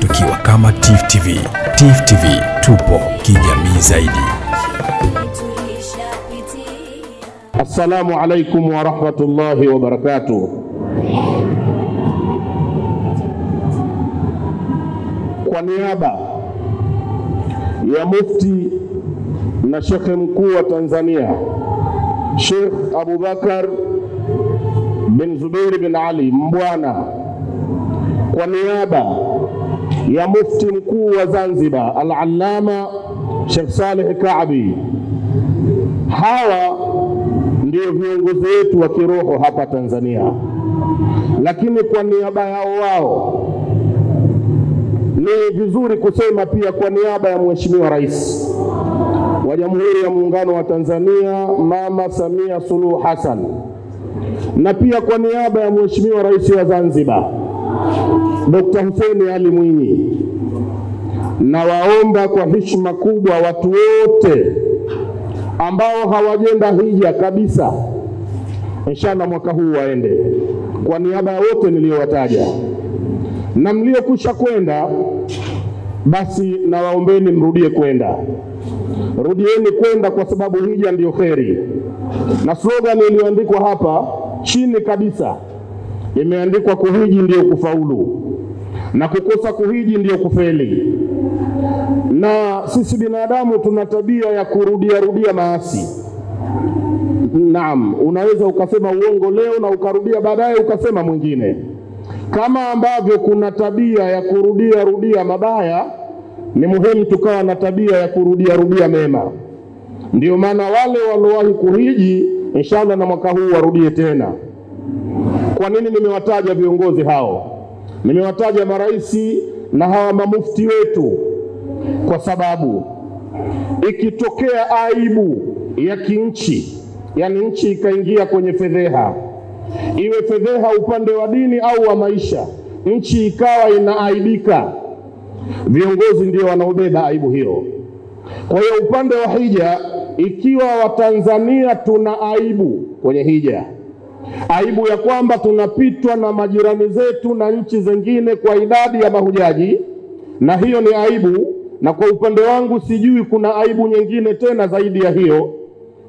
tukiwa kama TIFU TV. TIFU TV tupo kijamii zaidi. Assalamu alaikum wa rahmatullahi wa barakatuh. Kwa niaba ya mufti na shekhe mkuu wa Tanzania Sheikh Abubakar bin Zubair bin Ali Mbwana, kwa niaba ya mufti mkuu wa Zanzibar Al-Allama Sheikh Saleh Kaabi, hawa ndio viongozi wetu wa kiroho hapa Tanzania. Lakini kwa niaba yao wao ni vizuri kusema pia kwa niaba ya Mheshimiwa Rais wa Jamhuri ya Muungano wa Tanzania Mama Samia Suluhu Hassan, na pia kwa niaba ya Mheshimiwa Rais wa Zanzibar Dr. Hussein Ali Mwinyi, na waomba kwa heshima kubwa watu wote ambao hawajenda hija kabisa, inshallah mwaka huu waende, kwa niaba ya wote niliowataja. Na mliokusha kwenda basi na waombeni mrudie kwenda. Rudieni kwenda kwa sababu hija ndio kheri. Na slogan iliyoandikwa hapa chini kabisa imeandikwa kuhiji ndio kufaulu na kukosa kuhiji ndio kufeli. Na sisi binadamu tuna tabia ya kurudia maasi. Naam, unaweza ukasema uongo leo na ukarudia baadaye ukasema mwingine. Kama ambavyo kuna tabia ya kurudia mabaya, ni muhimu tukawa na tabia ya kurudia mema. Ndio maana wale waliowahi kuhiji inshallah na mwaka huu warudie tena. Kwa nini nimewataja viongozi hao? Nimewataja maraisi na hawa mamufti wetu kwa sababu ikitokea aibu ya kinchi, yani nchi ikaingia kwenye fedheha, iwe fedheha upande wa dini au wa maisha, nchi ikawa inaaibika, viongozi ndio wanaobeba aibu hiyo. Kwa hiyo upande wa hija, ikiwa Watanzania tuna aibu kwenye hija, aibu ya kwamba tunapitwa na majirani zetu na nchi zingine kwa idadi ya mahujaji, na hiyo ni aibu. Na kwa upande wangu sijui kuna aibu nyingine tena zaidi ya hiyo.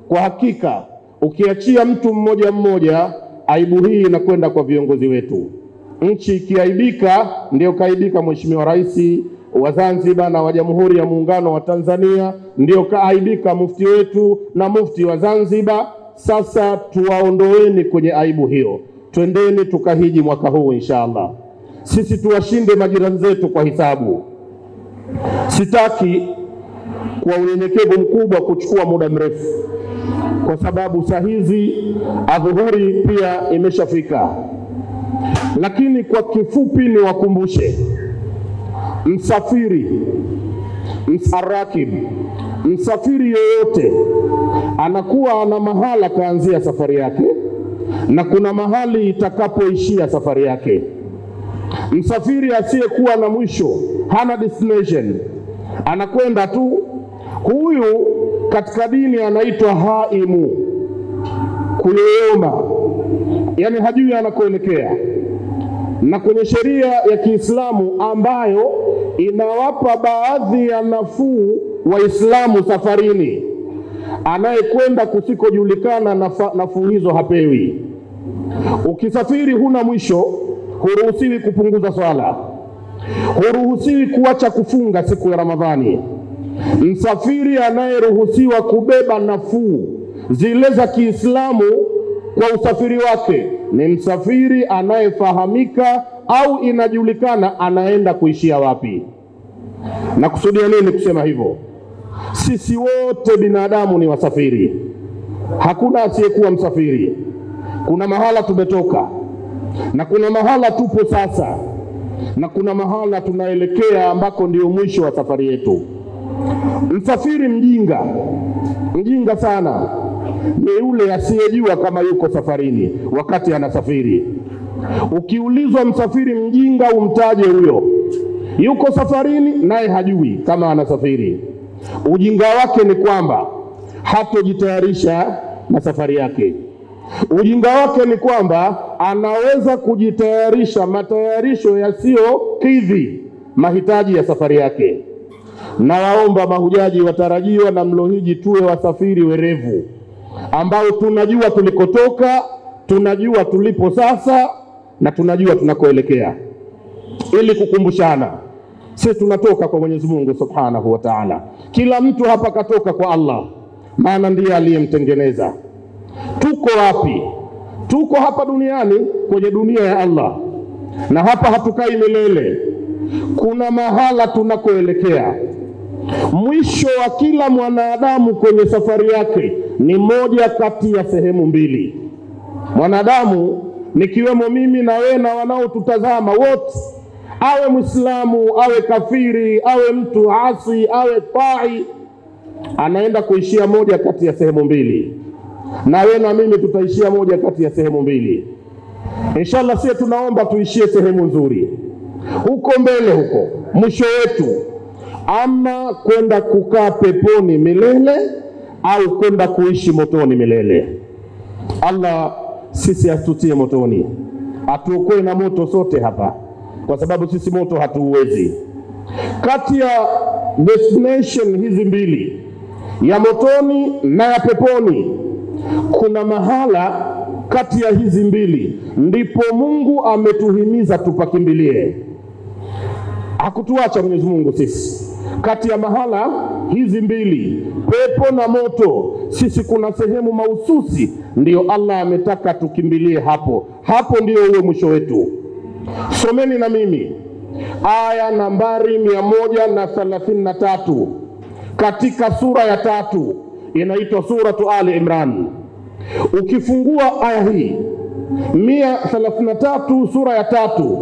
Kwa hakika ukiachia mtu mmoja, aibu hii inakwenda kwa viongozi wetu. Nchi ikiaibika, ndio kaibika Mheshimiwa Rais wa Zanzibar na wa Jamhuri ya Muungano wa Tanzania, ndio kaaibika mufti wetu na mufti wa Zanzibar. Sasa tuwaondoeni kwenye aibu hiyo, twendeni tukahiji mwaka huu inshallah. Sisi tuwashinde majirani zetu kwa hisabu. Sitaki kwa unyenyekevu mkubwa kuchukua muda mrefu, kwa sababu saa hizi adhuhuri pia imeshafika. Lakini kwa kifupi ni wakumbushe msafiri, msarakib, msafiri yoyote anakuwa ana mahala kaanzia safari yake na kuna mahali itakapoishia safari yake. Msafiri asiyekuwa na mwisho, hana destination, anakwenda tu, huyu katika dini anaitwa haimu, kuyoyoma, yani hajui anakoelekea. Na kwenye sheria ya Kiislamu ambayo inawapa baadhi ya nafuu Waislamu safarini, anayekwenda kusikojulikana nafuu hizo hapewi. Ukisafiri huna mwisho, huruhusiwi kupunguza swala, huruhusiwi kuacha kufunga siku ya Ramadhani. Msafiri anayeruhusiwa kubeba nafuu zile za Kiislamu kwa usafiri wake ni msafiri anayefahamika au inajulikana anaenda kuishia wapi. Na kusudia nini kusema hivyo? Sisi wote binadamu ni wasafiri, hakuna asiyekuwa msafiri. Kuna mahala tumetoka na kuna mahala tupo sasa na kuna mahala tunaelekea ambako ndio mwisho wa safari yetu. Msafiri mjinga sana ni yule asiyejua kama yuko safarini wakati anasafiri. Ukiulizwa msafiri mjinga, umtaje huyo. Yuko safarini naye hajui kama anasafiri. Ujinga wake ni kwamba hatojitayarisha na safari yake. Ujinga wake ni kwamba anaweza kujitayarisha matayarisho yasiyo kidhi mahitaji ya safari yake. Na waomba mahujaji watarajiwa na mlohiji tuwe wasafiri werevu, ambao tunajua tulikotoka, tunajua tulipo sasa, na tunajua tunakoelekea, ili kukumbushana sisi tunatoka kwa Mwenyezi Mungu Subhanahu wa Ta'ala. Kila mtu hapa katoka kwa Allah, maana ndiye aliyemtengeneza. Tuko wapi? Tuko hapa duniani, kwenye dunia ya Allah, na hapa hatukai milele. Kuna mahala tunakoelekea. Mwisho wa kila mwanadamu kwenye safari yake ni moja kati ya sehemu mbili. Mwanadamu nikiwemo mimi na wewe na wanaotutazama wote, awe Muislamu, awe kafiri, awe mtu asi, awe tai, anaenda kuishia moja kati ya sehemu mbili. Na wewe na mimi tutaishia moja kati ya sehemu mbili. Inshallah sisi tunaomba tuishie sehemu nzuri. Huko mbele huko mwisho wetu, ama kwenda kukaa peponi milele au kwenda kuishi motoni milele. Allah sisi atutie motoni, atuokoe na moto sote hapa, kwa sababu sisi moto hatuwezi. Kati ya destination hizi mbili, ya motoni na ya peponi, kuna mahala kati ya hizi mbili ndipo Mungu ametuhimiza tupakimbilie. Hakutuacha Mwenyezi Mungu sisi. Kati ya mahala hizi mbili, pepo na moto, sisi kuna sehemu mahususi ndio Allah ametaka tukimbilie hapo. Hapo ndio huo mwisho wetu. Someni na mimi aya nambari 133 katika sura ya 3, inaitwa suratu Ali Imran. Ukifungua aya hii 133 sura ya 3,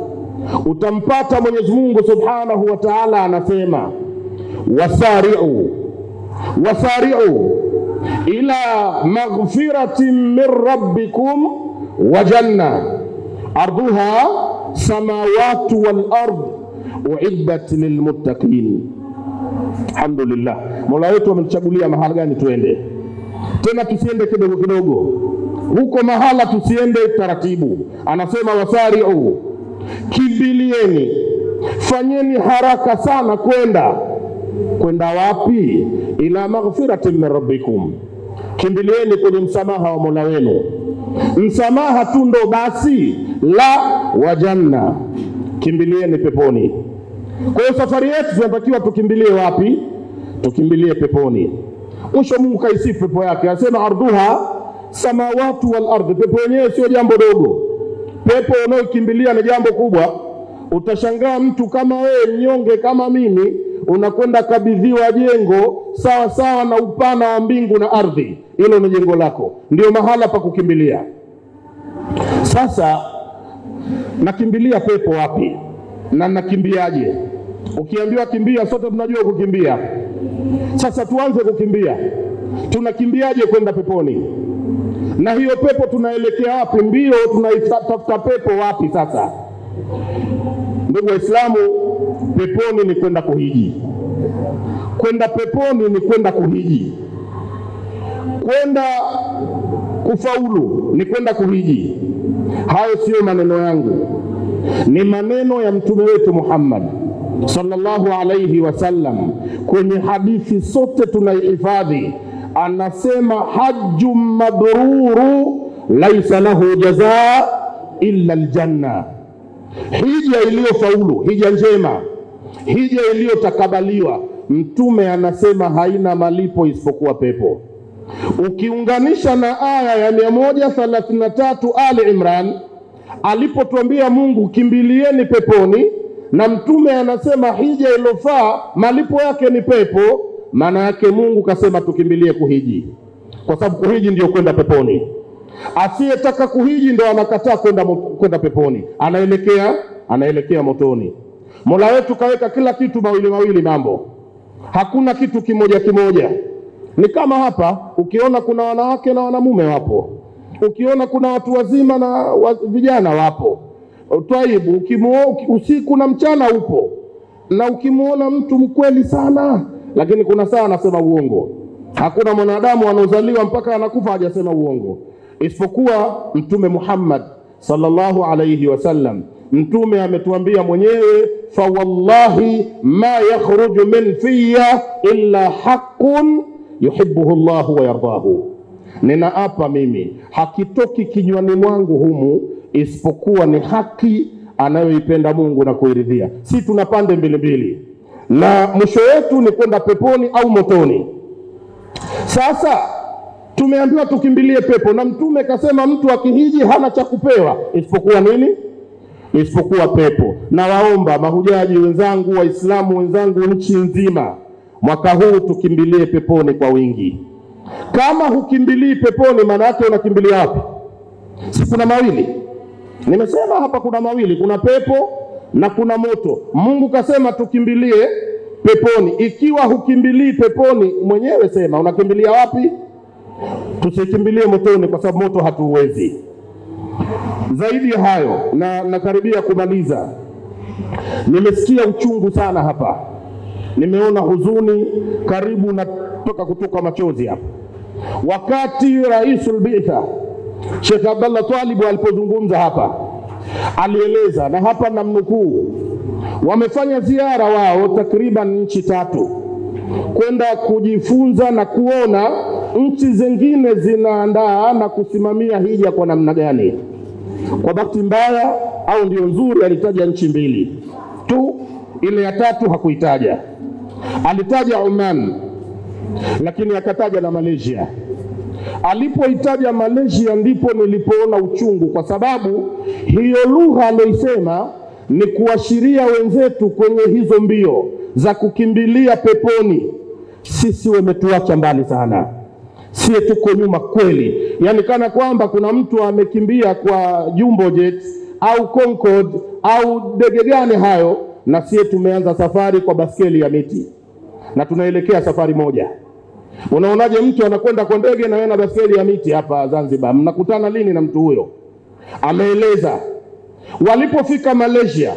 utampata Mwenyezi Mungu Subhanahu wa Ta'ala anasema: wasari'u ila maghfiratin min rabbikum wa janna arduha samawati wal ard u'iddat lil muttaqin. Alhamdulillah, Mola wetu amemchagulia mahali gani tuende. Tena tusiende kidogo kidogo, huko mahala tusiende taratibu. Anasema wasari'u, kimbilieni, fanyeni haraka sana kwenda wapi? Ila maghfirati min rabbikum, kimbilieni kwenye msamaha wa Mola wenu. Msamaha tu ndo basi la wajanna, kimbilieni peponi. Kwa safari yetu tunatakiwa tukimbilie wapi? Tukimbilie peponi. Mwisho Mungu kaisifu pepo yake, anasema arduha samawati wal ardh. Pepo yenyewe sio jambo dogo, pepo unayokimbilia ni jambo kubwa. Utashangaa mtu kama wewe mnyonge kama mimi unakwenda kabidhiwa jengo sawa sawa na upana wa mbingu na ardhi. Hilo ni jengo lako, ndio mahala pa kukimbilia. Sasa nakimbilia pepo wapi na nakimbiaje? Ukiambiwa kimbia, sote tunajua kukimbia. Sasa tuanze kukimbia. Tunakimbiaje kwenda peponi? Na hiyo pepo tunaelekea wapi? Mbio tunaitafuta pepo wapi sasa? Ndugu Waislamu, peponi ni kwenda kuhiji. Kwenda peponi ni kwenda kuhiji. Kwenda kufaulu ni kwenda kuhiji. Hayo sio maneno yangu, ni maneno ya mtume wetu Muhammad sallallahu alayhi wasallam kwenye hadithi sote tunaihifadhi. Anasema hajju mabruru laysa lahu jazaa illa aljanna, hija iliyofaulu, hija njema, hija iliyotakabaliwa, mtume anasema haina malipo isipokuwa pepo. Ukiunganisha na aya ya 133 Ali Imran alipotuambia Mungu kimbilieni peponi, na mtume anasema hija ilofaa malipo yake ni pepo, maana yake Mungu kasema tukimbilie kuhiji, kwa sababu kuhiji ndio kwenda peponi. Asiyetaka kuhiji ndio anakataa kwenda peponi, anaelekea motoni. Mola wetu kaweka kila kitu mawili mawili mambo, hakuna kitu kimoja kimoja. Ni kama hapa ukiona kuna wanawake na wanamume wapo, ukiona kuna watu wazima na vijana wapo. Twaibu ukimuona usiku na mchana upo, na ukimuona mtu mkweli sana lakini kuna saa anasema uongo. Hakuna mwanadamu anozaliwa mpaka anakufa hajasema uongo. isipokuwa Mtume Muhammad sallallahu alayhi wasallam. Mtume ametuambia mwenyewe, fa wallahi ma yakhruju min fiya illa haqqun yuhibbuhu Allah wa yardahu, nina apa mimi hakitoki kinywani mwangu humu isipokuwa ni haki anayoipenda Mungu na kuiridhia. Si tunapande mbili mbili na mwisho wetu ni kwenda peponi au motoni. Sasa tumeambiwa tukimbilie pepo, na Mtume kasema mtu akihiji hana cha kupewa isipokuwa nini? Isipokuwa pepo. Na waomba mahujaji wenzangu, Waislamu wenzangu nchi nzima, mwaka huu tukimbilie peponi kwa wingi. Kama hukimbilii peponi, maana yake unakimbilia wapi? Si kuna mawili. Nimesema hapa kuna mawili, kuna pepo na kuna moto. Mungu kasema tukimbilie peponi. Ikiwa hukimbilii peponi, mwenyewe sema unakimbilia wapi? Tusikimbilie motoni, kwa sababu moto hatuwezi. Zaidi ya hayo, na nakaribia kumaliza, nimesikia uchungu sana hapa, nimeona huzuni karibu na kutoka machozi hapa. Wakati Raisul Biitha Sheikh Abdallah Twalibu alipozungumza hapa, alieleza, na hapa namnukuu, wamefanya ziara wao takriban nchi tatu kwenda kujifunza na kuona nchi zingine zinaandaa na kusimamia hija kwa namna gani. Kwa bahati mbaya au ndio nzuri, alitaja nchi mbili tu, ile ya tatu hakuitaja. Alitaja Oman, lakini akataja na Malaysia. Alipoitaja Malaysia ndipo nilipoona uchungu, kwa sababu hiyo lugha aloisema ni kuashiria wenzetu kwenye hizo mbio za kukimbilia peponi, sisi wametuacha mbali sana. Sisi tuko nyuma kweli. Yani kana kwamba kuna mtu amekimbia kwa Jumbo Jet au Concorde au ndege gani hayo, na sisi tumeanza safari kwa baskeli ya miti na tunaelekea safari moja. Unaonaje mtu anakwenda kwa ndege na wewe na baskeli ya miti hapa Zanzibar? Mnakutana lini na mtu huyo? Ameeleza walipofika Malaysia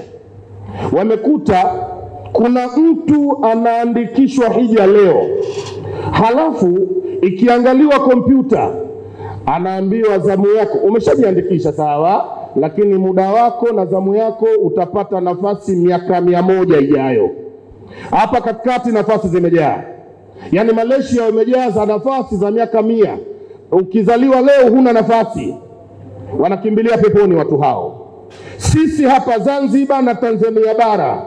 wamekuta kuna mtu anaandikishwa hija leo, halafu ikiangaliwa kompyuta anaambiwa zamu yako umeshajiandikisha, sawa, lakini muda wako na zamu yako utapata nafasi miaka 100 ijayo. Hapa katikati nafasi zimejaa. Yani Malaysia wamejaza nafasi za miaka 100. Ukizaliwa leo huna nafasi. Wanakimbilia peponi watu hao. Sisi hapa Zanzibar na Tanzania bara,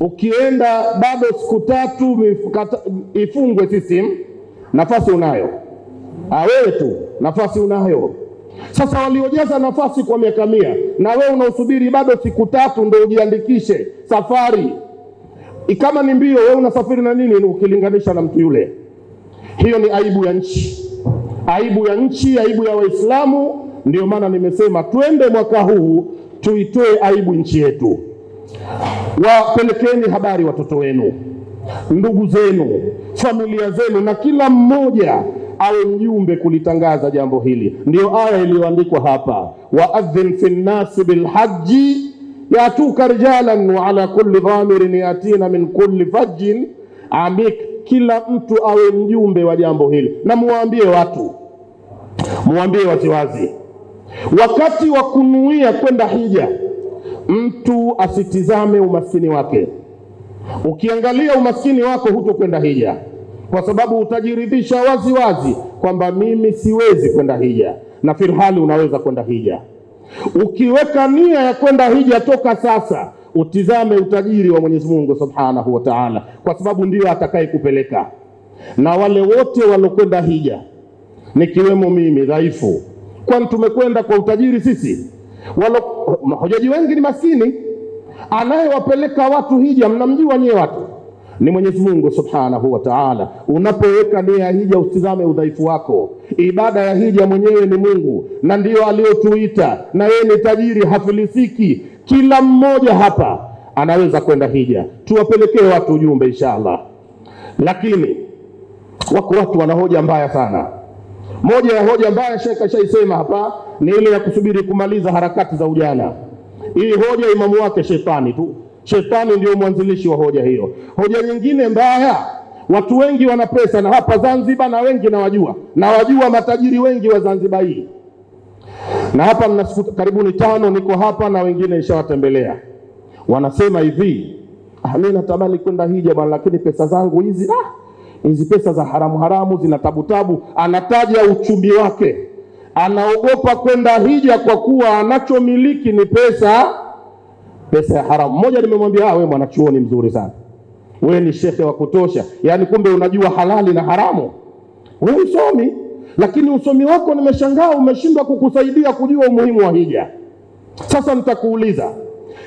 ukienda bado siku 3 ifungwe system, nafasi unayo. Wewe tu nafasi unayo. Sasa waliojaza nafasi kwa miaka 100 na wewe unausubiri bado siku 3 ndio ujiandikishe safari. Kama ni mbio wewe unasafiri na nini ukilinganisha na mtu yule? Hiyo ni aibu ya nchi, aibu ya nchi, aibu ya Waislamu. Ndio maana nimesema twende mwaka huu tuitoe aibu nchi yetu. Wapelekeni habari watoto wenu, ndugu zenu, familia zenu, na kila mmoja awe mjumbe kulitangaza jambo hili. Ndio aya iliyoandikwa hapa, waadhin fi nnasi bilhaji ياتوك رجالا وعلى كل ضامر ياتينا من كل فج عميق. Kila mtu awe mjumbe wa jambo hili, na muambie watu, muambie waziwazi. Wakati wa kunuia kwenda hija, mtu asitizame umaskini wake. Ukiangalia umaskini wako hutokwenda hija, kwa sababu utajiridhisha waziwazi kwamba mimi siwezi kwenda hija, na filhali unaweza kwenda hija. Ukiweka nia ya kwenda hija toka sasa, utizame utajiri wa Mwenyezi Mungu Subhanahu wa Ta'ala, kwa sababu ndiyo atakaye kupeleka. Na wale wote walokwenda hija nikiwemo mimi dhaifu, kwani tumekwenda kwa utajiri sisi. Mahujaji wengi ni maskini. Anayewapeleka watu hija mnamjua nyewe watu ni Mwenyezi Mungu Subhanahu wa Ta'ala. Unapoweka nia hija usizame udhaifu wako. Ibada ya hija mwenyewe ni Mungu, na ndio aliyotuita, na yeye ni tajiri hafilisiki. Kila mmoja hapa anaweza kwenda hija. Tuwapelekee watu ujumbe inshallah. Lakini wako watu wana hoja mbaya sana. Moja ya hoja mbaya Sheikh ashaisema hapa ni ile ya kusubiri kumaliza harakati za ujana. Hii hoja imamu wake shetani tu. Shetani ndio mwanzilishi wa hoja hiyo. Hoja nyingine mbaya, watu wengi wana pesa, na hapa Zanzibar na wengi na wajua matajiri wengi wa Zanzibar hii Na hapa mnasifuta karibuni tano, niko hapa na wengine nishawatembelea. Wanasema hivi, mimi natamani kwenda hija bwana, lakini pesa zangu hizi hizi pesa za haramu zina tabu. Anataja uchumi wake, anaogopa kwenda hija kwa kuwa anachomiliki ni pesa ya haramu. Mmoja nimemwambia wewe mwanachuoni mzuri sana, wewe ni shekhe wa kutosha, yani kumbe unajua halali na haramu. Wewe usomi, lakini usomi wako nimeshangaa umeshindwa kukusaidia kujua umuhimu wa hija. Sasa nitakuuliza,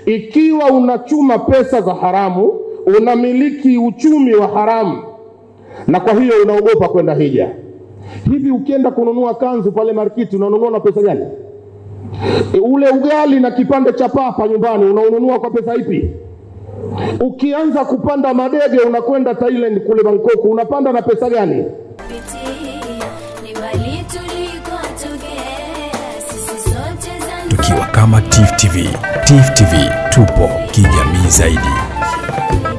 ikiwa unachuma pesa za haramu, unamiliki uchumi wa haramu, na kwa hiyo unaogopa kwenda hija, hivi ukienda kununua kanzu pale markiti unanunua na pesa gani? Ule ugali na kipande cha papa nyumbani unaununua kwa pesa ipi? Ukianza kupanda madege unakwenda Thailand kule Bangkok unapanda na pesa gani? Tukiwa kama TIFU TV, TIFU TV tupo kijamii zaidi.